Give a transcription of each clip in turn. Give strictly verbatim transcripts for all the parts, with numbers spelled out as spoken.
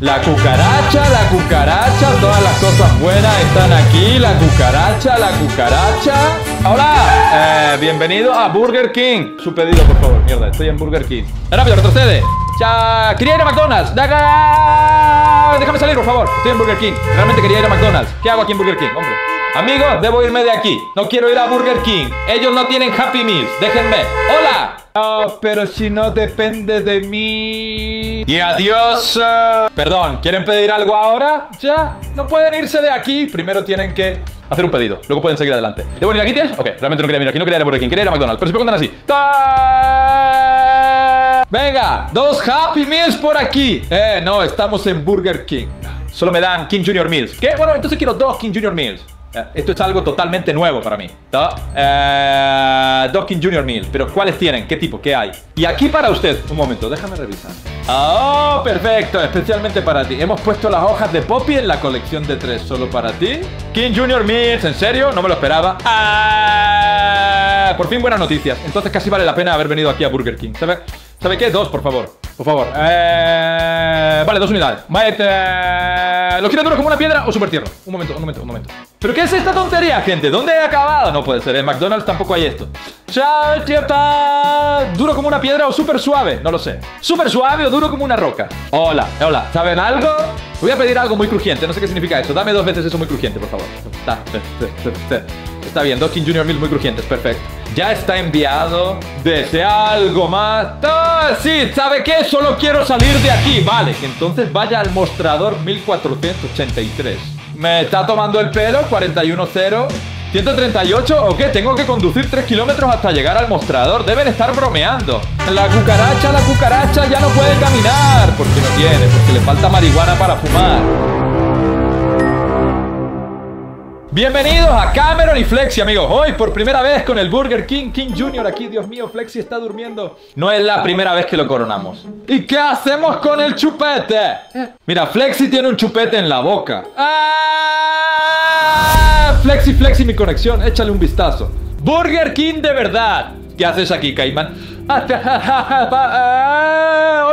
La cucaracha, la cucaracha, todas las cosas buenas están aquí. La cucaracha, la cucaracha. Hola, eh, bienvenido a Burger King. Su pedido, por favor, mierda, estoy en Burger King. Rápido, retrocede. Ya, quería ir a McDonald's. Daga. Déjame salir, por favor. Estoy en Burger King. Realmente quería ir a McDonald's. ¿Qué hago aquí en Burger King, hombre? Amigos, debo irme de aquí. No quiero ir a Burger King. Ellos no tienen Happy Meals. Déjenme. ¡Hola! Oh, pero si no depende de mí. Y adiós. uh... Perdón, ¿quieren pedir algo ahora? Ya, no pueden irse de aquí. Primero tienen que hacer un pedido, luego pueden seguir adelante. ¿Debo venir aquí, tienes? Ok, realmente no quería venir aquí, no quería ir a Burger King, quería ir a McDonald's. Pero si me contan así. ¡Taaaaaa! Venga, dos Happy Meals por aquí. Eh, no, estamos en Burger King. Solo me dan King Junior Meals. ¿Qué? Bueno, entonces quiero dos King Junior Meals. Esto es algo totalmente nuevo para mí. ¿No? Eh, dos King Junior Meal. Pero ¿cuáles tienen? ¿Qué tipo? ¿Qué hay? Y aquí para usted. Un momento, déjame revisar. ¡Oh, perfecto! Especialmente para ti. Hemos puesto las hojas de Poppy en la colección de tres. Solo para ti. King Junior Meals. ¿En serio? No me lo esperaba. ¡Ah! Por fin buenas noticias. Entonces casi vale la pena haber venido aquí a Burger King. ¿Sabe, ¿sabe qué? Dos, por favor. Por favor. Eh, vale, dos unidades. Maete. ¿Lo quiero duro como una piedra o super tierno? Un momento, un momento, un momento. ¿Pero qué es esta tontería, gente? ¿Dónde he acabado? No puede ser, en McDonald's tampoco hay esto. ¡Chao, cheta! ¿Duro como una piedra o súper suave? No lo sé. ¿Súper suave o duro como una roca? Hola, hola, ¿saben algo? Voy a pedir algo muy crujiente, no sé qué significa eso. Dame dos veces eso muy crujiente, por favor. Está, está, está. Está bien, dos King Junior Meals muy crujientes, perfecto. Ya está enviado. ¿Desea algo más? ¡Ah, sí! ¿Sabe qué? Solo quiero salir de aquí. Vale, entonces vaya al mostrador mil cuatrocientos ochenta y tres. ¿Me está tomando el pelo? cuarenta y uno cero. ¿ciento treinta y ocho o qué? Tengo que conducir tres kilómetros hasta llegar al mostrador. Deben estar bromeando. La cucaracha, la cucaracha ya no puede caminar. Porque no tiene, porque le falta marihuana para fumar. Bienvenidos a Kman y Flexi, amigos. Hoy por primera vez con el Burger King King Junior aquí. Dios mío, Flexi está durmiendo. No es la primera vez que lo coronamos. ¿Y qué hacemos con el chupete? Mira, Flexi tiene un chupete en la boca. ¡Ah! Flexi, Flexi, mi conexión. Échale un vistazo. Burger King de verdad. ¿Qué haces aquí, Caimán? Hoy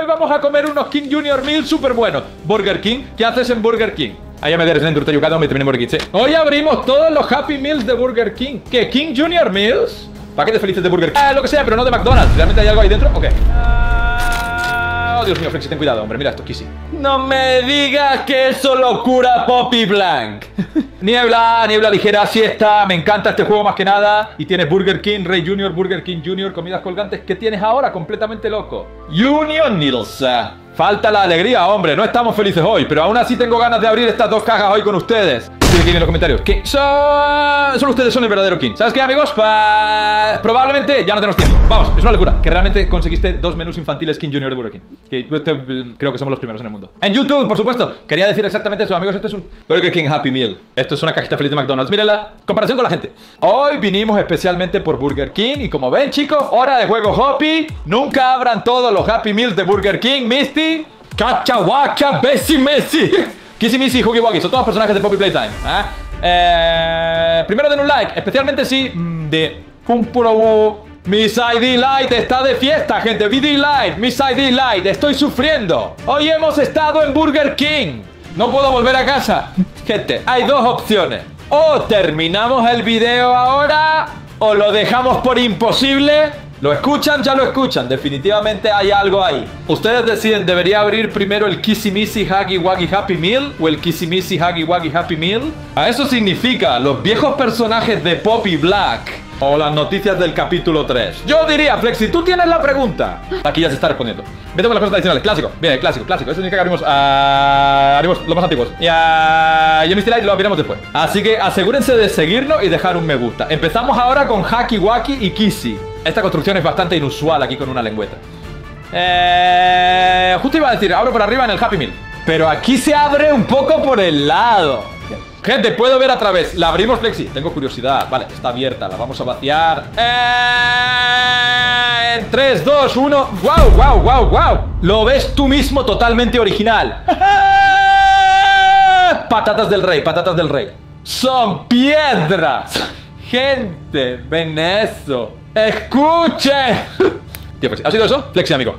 vamos a comer unos King Junior Meal súper buenos. Burger King, ¿qué haces en Burger King? Allá me dieron el yucado, me terminé Burger King. Hoy abrimos todos los Happy Meals de Burger King. ¿Qué? ¿King Junior Meals? Paquetes felices de Burger King. Ah, lo que sea, pero no de McDonald's. ¿Realmente hay algo ahí dentro? Ok. Oh, Dios mío, Flexi, ten cuidado, hombre. Mira esto, Kissy. No me digas que eso lo cura Poppy Blank. Niebla, niebla ligera, siesta. Me encanta este juego más que nada. Y tienes Burger King, Rey Junior, Burger King Junior, comidas colgantes. ¿Qué tienes ahora? Completamente loco. Union Needles. Falta la alegría, hombre, no estamos felices hoy. Pero aún así tengo ganas de abrir estas dos cajas hoy con ustedes. Dile aquí en los comentarios que son... solo ustedes son el verdadero King. ¿Sabes qué, amigos? Pa... probablemente ya no tenemos tiempo. Vamos, es una locura. Que realmente conseguiste dos menús infantiles King Junior de Burger King. Que creo que somos los primeros en el mundo. En YouTube, por supuesto. Quería decir exactamente eso, amigos. Esto es un Burger King Happy Meal. Esto es una cajita feliz de McDonald's. Mírenla. Comparación con la gente. Hoy vinimos especialmente por Burger King. Y como ven, chicos, hora de juego Hoppy. Nunca abran todos los Happy Meals de Burger King. Misty. Cachahuaca, Bessie Messi, Kissy Missy, Huggy Wuggy. Son todos personajes de Poppy Playtime. ¿Eh? Eh, primero den un like, especialmente si de un puro Miss Delight está de fiesta, gente. Delight, Miss Delight, estoy sufriendo. Hoy hemos estado en Burger King. No puedo volver a casa. Gente, hay dos opciones. O terminamos el video ahora o lo dejamos por imposible. ¿Lo escuchan? Ya lo escuchan. Definitivamente hay algo ahí. Ustedes deciden, ¿debería abrir primero el Kissy Missy Huggy Wuggy Happy Meal o el Kissy Missy Huggy Wuggy Happy Meal? A eso significa los viejos personajes de Poppy Black o las noticias del capítulo tres. Yo diría, Flexi, tú tienes la pregunta. Aquí ya se está respondiendo. Vete con las cosas tradicionales. Clásico. Bien, clásico, clásico. Eso significa que abrimos, uh, abrimos los más antiguos. Y a uh, Miss Delight lo abriremos después. Así que asegúrense de seguirnos y dejar un me gusta. Empezamos ahora con Huggy Wuggy y Kissy. Esta construcción es bastante inusual aquí con una lengüeta. Eh, justo iba a decir, abro por arriba en el Happy Meal. Pero aquí se abre un poco por el lado. Gente, puedo ver a través. La abrimos, Flexi. Tengo curiosidad. Vale, está abierta. La vamos a vaciar. Eh, en tres, dos, uno. ¡Wow, wow, wow, wow! Lo ves tú mismo totalmente original. Patatas del rey, patatas del rey. Son piedras. Gente, ven eso. ¡Escuchen! Tío Flexi. ¿Ha sido eso? Flexi, amigo.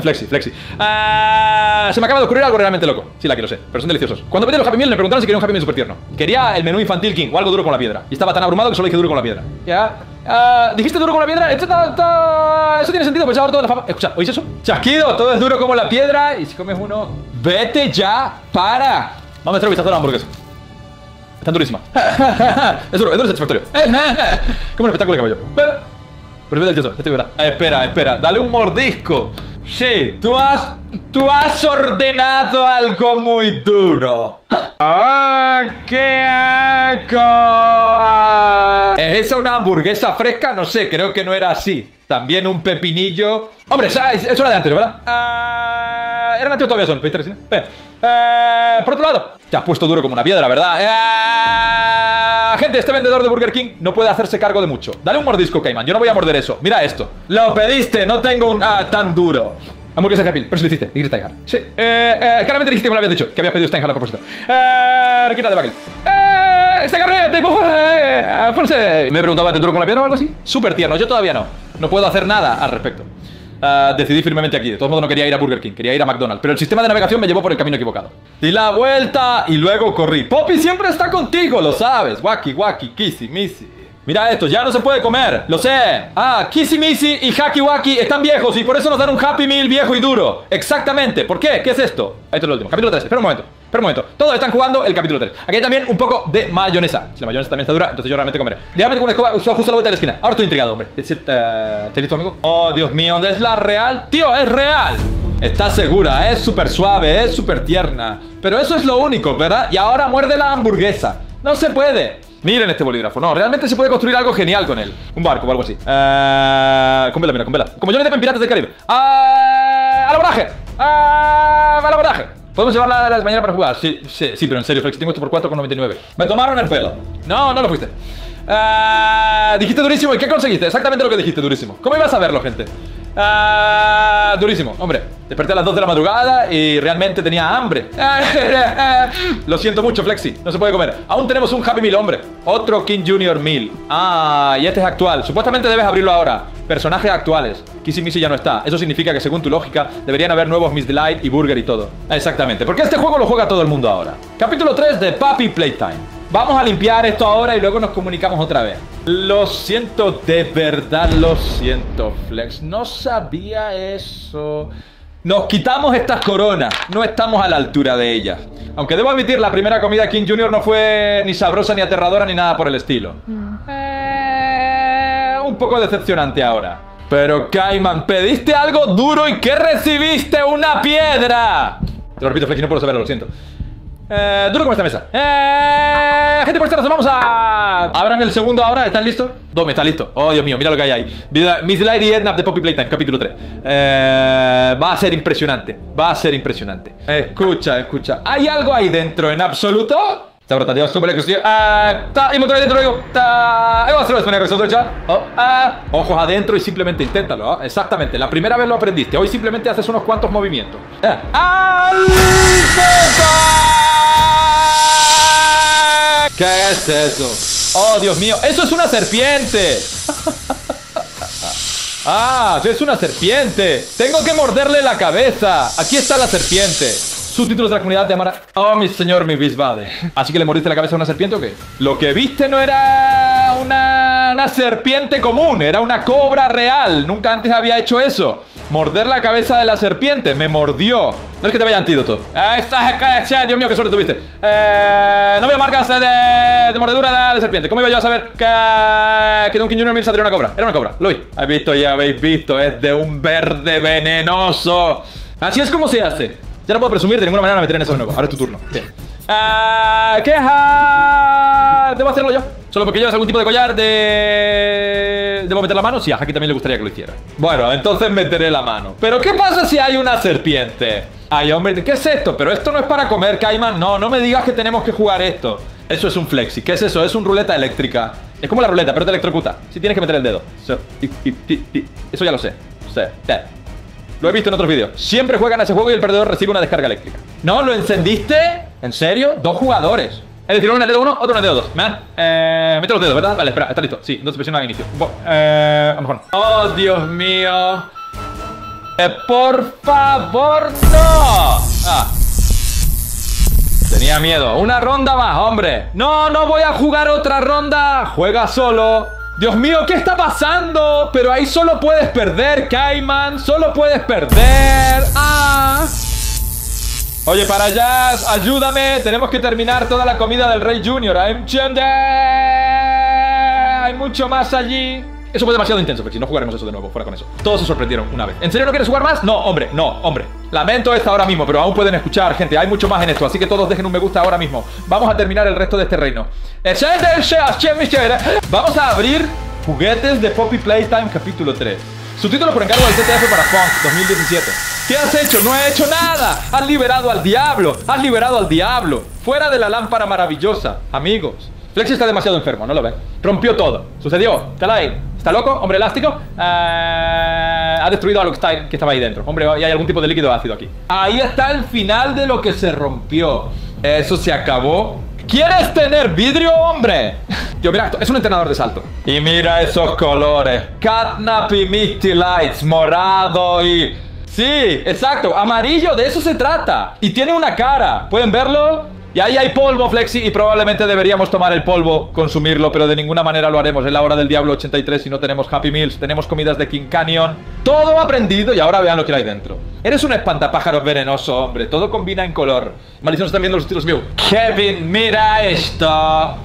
Flexi, Flexi. Ah, se me acaba de ocurrir algo realmente loco. Sí, la que lo sé, pero son deliciosos. Cuando pedí los Happy Meal me preguntaron si quería un Happy Meal súper tierno. Quería el menú infantil King o algo duro con la piedra. Y estaba tan abrumado que solo dije duro con la piedra. Ya. Ah, ¿dijiste duro como la piedra? Esto ta, ta... Eso tiene sentido, pues ahora toda la fama. Escucha, ¿oís eso? Chasquido, todo es duro como la piedra. Y si comes uno, vete ya, para. Vamos a echar un vistazo a la hamburguesa. Están durísimas. Es duro, es duro, satisfactorio. Como un espectáculo de caballo. Pero, pero es del yeso, esto es verdad. Ah, espera, espera, dale un mordisco. Sí, tú has, tú has ordenado algo muy duro. ¡Ah, qué asco! ¿Es esa una hamburguesa fresca? No sé, creo que no era así. También un pepinillo. Hombre, eso era de antes, ¿verdad? Uh, eran antiguos todavía son, ¿viste? Uh, por otro lado, te has puesto duro como una piedra, ¿verdad? Uh, gente, este vendedor de Burger King no puede hacerse cargo de mucho. Dale un mordisco, Kman. Yo no voy a morder eso. Mira esto. Lo pediste, no tengo un ah, tan duro. Hamburguesa Happy Meal, pero si lo hiciste, dijiste Steinhardt. Sí, eh, eh, claramente dijiste que me lo habías dicho, que habías pedido Steinhardt a propósito. Eh, requina de bagel. Eh, Steinhardt, te pongo, eh, Alfonso. Me preguntaba, ¿te duro con la pierna o algo así? Súper tierno, yo todavía no. No puedo hacer nada al respecto. Uh, decidí firmemente aquí. De todos modos no quería ir a Burger King, quería ir a McDonald's, pero el sistema de navegación me llevó por el camino equivocado. Di la vuelta y luego corrí. Poppy siempre está contigo, lo sabes. Wacky, wacky, kissy, missy. Mira esto, ya no se puede comer, lo sé. Ah, Kissy Missy y Huggy Wuggy están viejos y por eso nos dan un Happy Meal viejo y duro. Exactamente, ¿por qué? ¿Qué es esto? Esto es lo último, capítulo tres, espera un momento, espera un momento. Todos están jugando el capítulo tres. Aquí hay también un poco de mayonesa. Si la mayonesa también está dura, entonces yo realmente comeré. Déjame con una escoba justo a la vuelta de la esquina. Ahora estoy intrigado, hombre. ¿Estás listo, amigo? Oh, Dios mío, ¿dónde es la real? Tío, es real. Está segura, es súper suave, es súper tierna. Pero eso es lo único, ¿verdad? Y ahora muerde la hamburguesa. No se puede. Miren este bolígrafo, no, realmente se puede construir algo genial con él. Un barco o algo así. Uh, con vela, mira, con vela. Como yo le debo en Piratas del Caribe. Uh, ¡Al abordaje! Uh, ¡Al abordaje! ¿Podemos llevarla a la mañana para jugar? Sí, sí, sí, pero en serio, Flex, tengo esto por cuatro con noventa y nueve. Me tomaron el pelo. No, no lo fuiste. Uh, dijiste durísimo, ¿y qué conseguiste? Exactamente lo que dijiste, durísimo. ¿Cómo ibas a verlo, gente? Uh, durísimo, hombre. Desperté a las dos de la madrugada y realmente tenía hambre. Lo siento mucho, Flexi, no se puede comer. Aún tenemos un Happy Meal, hombre. Otro King Junior Meal. Ah, y este es actual. Supuestamente debes abrirlo ahora. Personajes actuales. Kissy Missy ya no está. Eso significa que según tu lógica deberían haber nuevos Miss Delight y Burger y todo. Exactamente, porque este juego lo juega todo el mundo ahora. Capítulo tres de Poppy Playtime. Vamos a limpiar esto ahora y luego nos comunicamos otra vez. Lo siento, de verdad lo siento, Flex. No sabía eso. Nos quitamos estas coronas. No estamos a la altura de ellas. Aunque debo admitir, la primera comida King Junior no fue ni sabrosa, ni aterradora, ni nada por el estilo. Mm. Eh, un poco decepcionante ahora. Pero, Kman, pediste algo duro y ¿qué recibiste? ¡Una piedra! Te lo repito, Flex, no puedo saberlo, lo siento. Eh, duro como esta mesa. Eh, gente, por esta razón vamos a... Abran el segundo ahora, ¿están listos? Dome, está listo. Oh, Dios mío, mira lo que hay ahí. Miss Delight y Catnap de Poppy Playtime, capítulo tres. Eh, va a ser impresionante, va a ser impresionante. Escucha, escucha. ¿Hay algo ahí dentro en absoluto? Está brotando, súper exclusivo. Y motor adentro, digo. Ojos adentro y simplemente inténtalo. ¿Eh? Exactamente, la primera vez lo aprendiste. Hoy simplemente haces unos cuantos movimientos. Eh. ¿Qué es eso? Oh, Dios mío, eso es una serpiente. Ah, es una serpiente. Tengo que morderle la cabeza. Aquí está la serpiente. Subtítulos de la comunidad de Amara. Oh, mi señor, mi bisbade. ¿Así que le mordiste la cabeza a una serpiente o qué? Lo que viste no era una, una serpiente común, era una cobra real. Nunca antes había hecho eso. Morder la cabeza de la serpiente. Me mordió. No es que te vaya antídoto. Eh, Dios mío, qué suerte tuviste. Eh, no veo marcas de, de mordedura de, de serpiente. ¿Cómo iba yo a saber que, que de un King Junior Mil saldría una cobra? Era una cobra. Lo vi. ¿Habéis visto? Ya habéis visto. Es de un verde venenoso. Así es como se hace. Ya no puedo presumir de ninguna manera meter en eso de nuevo. Ahora es tu turno. Sí. Uh, queja. Debo hacerlo yo. Solo porque llevas algún tipo de collar de... ¿Debo meter la mano? Sí, a Haki también le gustaría que lo hiciera. Bueno, entonces meteré la mano. ¿Pero qué pasa si hay una serpiente? Ay, hombre, ¿qué es esto? Pero esto no es para comer, Kman. No, no me digas que tenemos que jugar esto. Eso es un flexi. ¿Qué es eso? Es una ruleta eléctrica. Es como la ruleta, pero te electrocuta. Sí, tienes que meter el dedo. Eso ya lo sé. Lo he visto en otros vídeos. Siempre juegan a ese juego y el perdedor recibe una descarga eléctrica. ¿No? ¿Lo encendiste? ¿En serio? Dos jugadores. Es decir, uno en el dedo uno, otro en el dedo dos. ¿Me dan? Eh, mete los dedos, ¿verdad? Vale, espera, está listo. Sí, entonces presiona al inicio. Bo eh, a lo mejor no. ¡Oh, Dios mío! Eh, ¡Por favor, no! Ah. Tenía miedo. Una ronda más, hombre. No, no voy a jugar otra ronda. Juega solo. Dios mío, ¿qué está pasando? Pero ahí solo puedes perder, Kman. Solo puedes perder. Ah. Oye, para allá, ayúdame. Tenemos que terminar toda la comida del Rey Junior. ¿Entiendes? Hay mucho más allí. Eso fue demasiado intenso, Flexi. No jugaremos eso de nuevo. Fuera con eso. Todos se sorprendieron una vez. ¿En serio no quieres jugar más? No, hombre. No, hombre. Lamento esto ahora mismo, pero aún pueden escuchar, gente. Hay mucho más en esto, así que todos dejen un me gusta ahora mismo. Vamos a terminar el resto de este reino. Vamos a abrir juguetes de Poppy Playtime capítulo tres. Subtítulo por encargo del C T F para Funk dos mil diecisiete. ¿Qué has hecho? No he hecho nada. Has liberado al diablo. Has liberado al diablo. Fuera de la lámpara maravillosa, amigos. Flexi está demasiado enfermo, ¿no lo ven? Rompió todo. Sucedió. Está ahí. ¿Está loco? Hombre elástico. Uh, ha destruido algo que estaba ahí dentro. Hombre, y hay algún tipo de líquido ácido aquí. Ahí está el final de lo que se rompió. Eso se acabó. ¿Quieres tener vidrio, hombre? Yo, mira esto. Es un entrenador de salto. Y mira esos colores. Catnap y Miss Delight. Morado y... Sí, exacto. Amarillo. De eso se trata. Y tiene una cara. ¿Pueden verlo? Y ahí hay polvo, Flexi, y probablemente deberíamos tomar el polvo, consumirlo, pero de ninguna manera lo haremos. Es la hora del Diablo ochenta y tres y no tenemos Happy Meals, tenemos comidas de King Canyon. Todo aprendido y ahora vean lo que hay dentro. Eres un espantapájaros venenoso, hombre. Todo combina en color. Maldición, están viendo los títulos míos. Kevin, mira esto.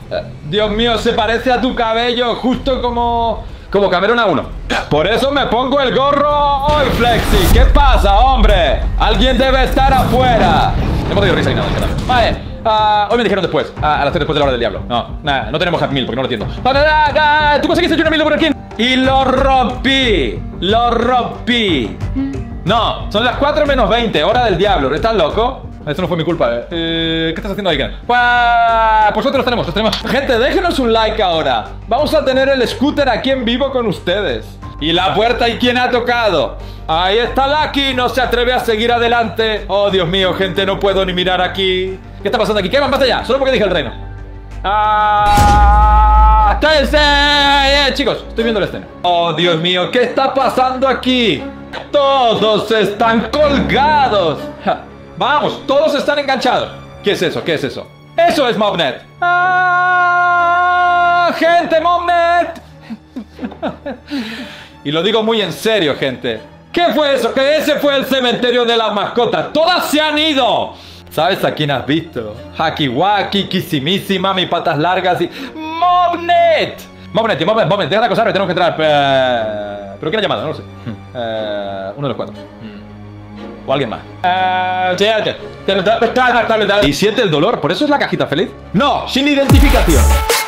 Dios mío, se parece a tu cabello, justo como... Como Cameron a uno. Por eso me pongo el gorro hoy, Flexi. ¿Qué pasa, hombre? Alguien debe estar afuera. Hemos tenido risa y nada, no, vale. Uh, hoy me dijeron después, uh, a las tres después de la hora del diablo. No, nada, no tenemos Happy Meal porque no lo entiendo. Tú conseguiste Junior Meal de Burger King. Y lo rompí. Lo rompí. No, son las cuatro menos veinte, hora del diablo. ¿Estás loco? Esto no fue mi culpa, eh. eh ¿Qué estás haciendo ahí, Ken? Por suerte los tenemos, los tenemos. Gente, déjenos un like ahora. Vamos a tener el scooter aquí en vivo con ustedes. Y la puerta, ¿y quién ha tocado? Ahí está Lucky, no se atreve a seguir adelante. Oh, Dios mío, gente, no puedo ni mirar aquí. ¿Qué está pasando aquí? ¿Qué más pasa allá? Solo porque dije el reino. ¡Ah! ¡Cállense! Eh, chicos, estoy viendo la escena. Oh, Dios mío, ¿qué está pasando aquí? Todos están colgados. Ja. Vamos, todos están enganchados. ¿Qué es eso? ¿Qué es eso? ¡Eso es Momnet! ¡Ah! ¡Gente, Momnet! Y lo digo muy en serio, gente. ¿Qué fue eso? Que ese fue el cementerio de las mascotas. ¡Todas se han ido! ¿Sabes a quién has visto? Huggy Wuggy, Kissy Missy, Mami Patas Largas y... ¡Momnet! Momnet, Momnet, Momnet, deja de acosarme, tenemos que entrar... Uh... ¿Pero quién ha llamado? No lo sé. Uh... Uno de los cuatro. O alguien más. Uh... ¿Y siente el dolor? ¿Por eso es la cajita feliz? ¡No! ¡Sin identificación!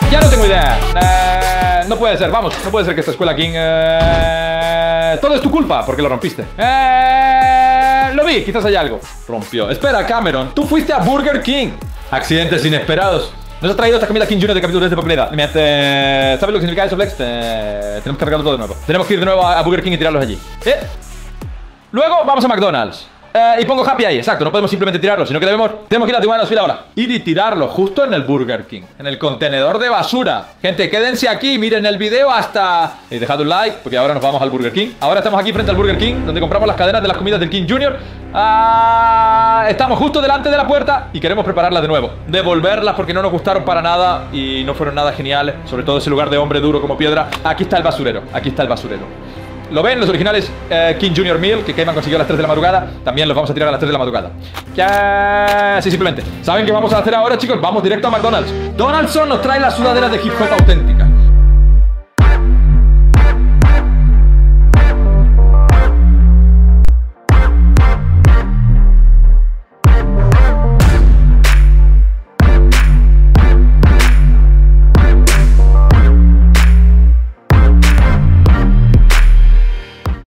Ya no tengo idea. Eh, no puede ser, vamos. No puede ser que esta escuela King... Eh, todo es tu culpa porque lo rompiste. Eh, lo vi, quizás hay algo. Rompió. Espera, Cameron. Tú fuiste a Burger King. Accidentes inesperados. Nos ha traído esta comida King Junior de capítulo tres de popularidad. Eh, ¿Sabes lo que significa eso, Flex? Eh, tenemos que cargarlo todo de nuevo. Tenemos que ir de nuevo a Burger King y tirarlos allí. Eh. Luego vamos a McDonald's. Eh, y pongo Happy ahí, exacto, no podemos simplemente tirarlo, sino que debemos... Tenemos que ir a tirar la fila ahora. Ir y tirarlo justo en el Burger King, en el contenedor de basura. Gente, quédense aquí, miren el video hasta... Y dejad un like, porque ahora nos vamos al Burger King. Ahora estamos aquí frente al Burger King, donde compramos las cadenas de las comidas del King Junior. Ah, estamos justo delante de la puerta y queremos prepararlas de nuevo. Devolverlas porque no nos gustaron para nada y no fueron nada geniales. Sobre todo ese lugar de hombre duro como piedra. Aquí está el basurero, aquí está el basurero. Lo ven los originales eh, King Junior Meal que Kman consiguió a las tres de la madrugada. También los vamos a tirar a las tres de la madrugada. Ya, sí, simplemente. ¿Saben qué vamos a hacer ahora, chicos? Vamos directo a McDonald's. Donaldson nos trae las sudaderas de hip hop auténtica.